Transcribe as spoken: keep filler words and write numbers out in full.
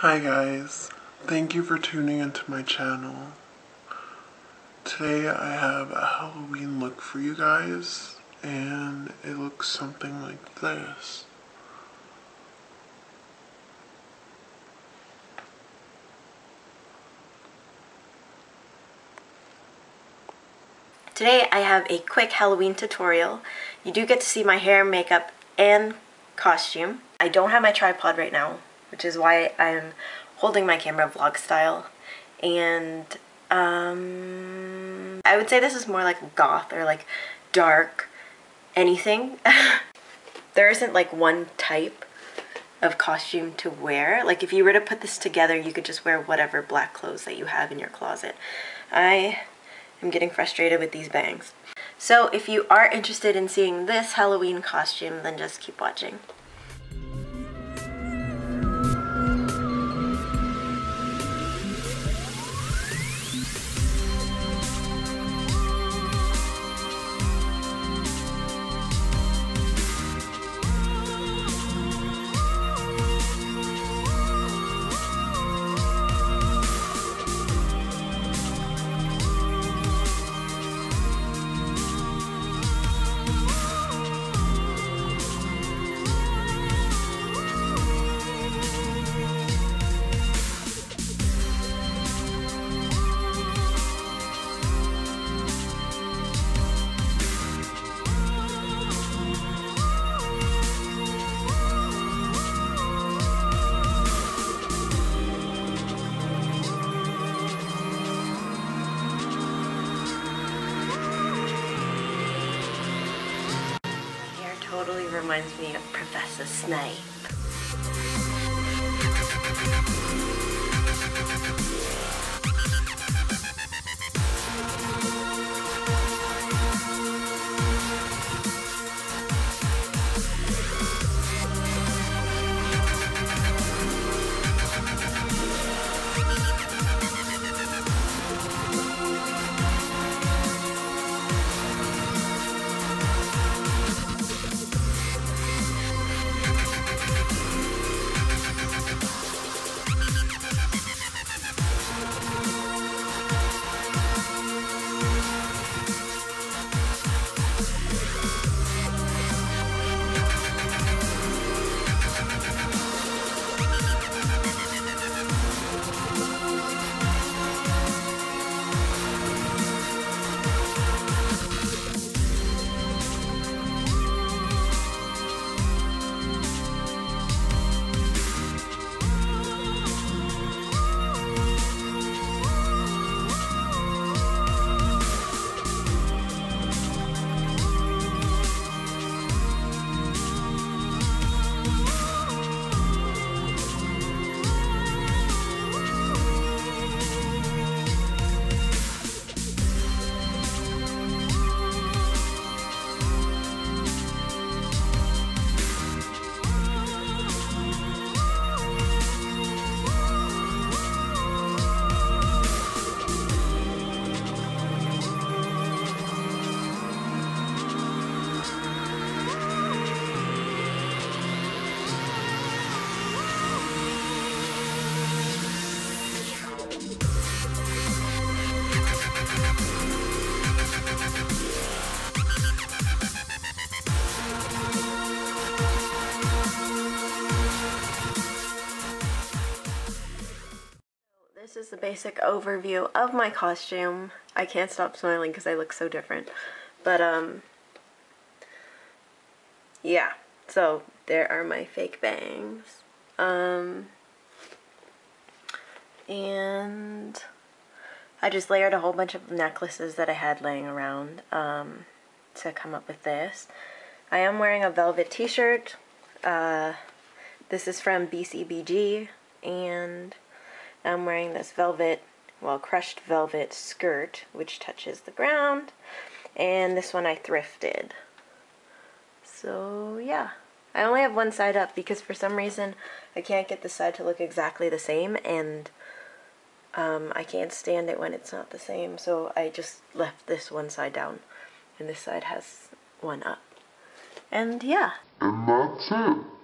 Hi guys, thank you for tuning into my channel. Today I have a Halloween look for you guys, and it looks something like this. Today I have a quick Halloween tutorial. You do get to see my hair, makeup, and costume. I don't have my tripod right now, which is why I'm holding my camera vlog style. And um, I would say this is more like goth or like dark anything. There isn't like one type of costume to wear. Like if you were to put this together, you could just wear whatever black clothes that you have in your closet. I am getting frustrated with these bangs. So if you are interested in seeing this Halloween costume, then just keep watching. Totally reminds me of Professor Snape. This is the basic overview of my costume. I can't stop smiling because I look so different. But, um, yeah. So, there are my fake bangs. Um, and I just layered a whole bunch of necklaces that I had laying around um, to come up with this. I am wearing a velvet t-shirt. Uh, this is from B C B G, and I'm wearing this velvet, well, crushed velvet skirt, which touches the ground, and this one I thrifted. So, yeah. I only have one side up because for some reason I can't get the side to look exactly the same, and um, I can't stand it when it's not the same, so I just left this one side down, and this side has one up. And, yeah. And that's it.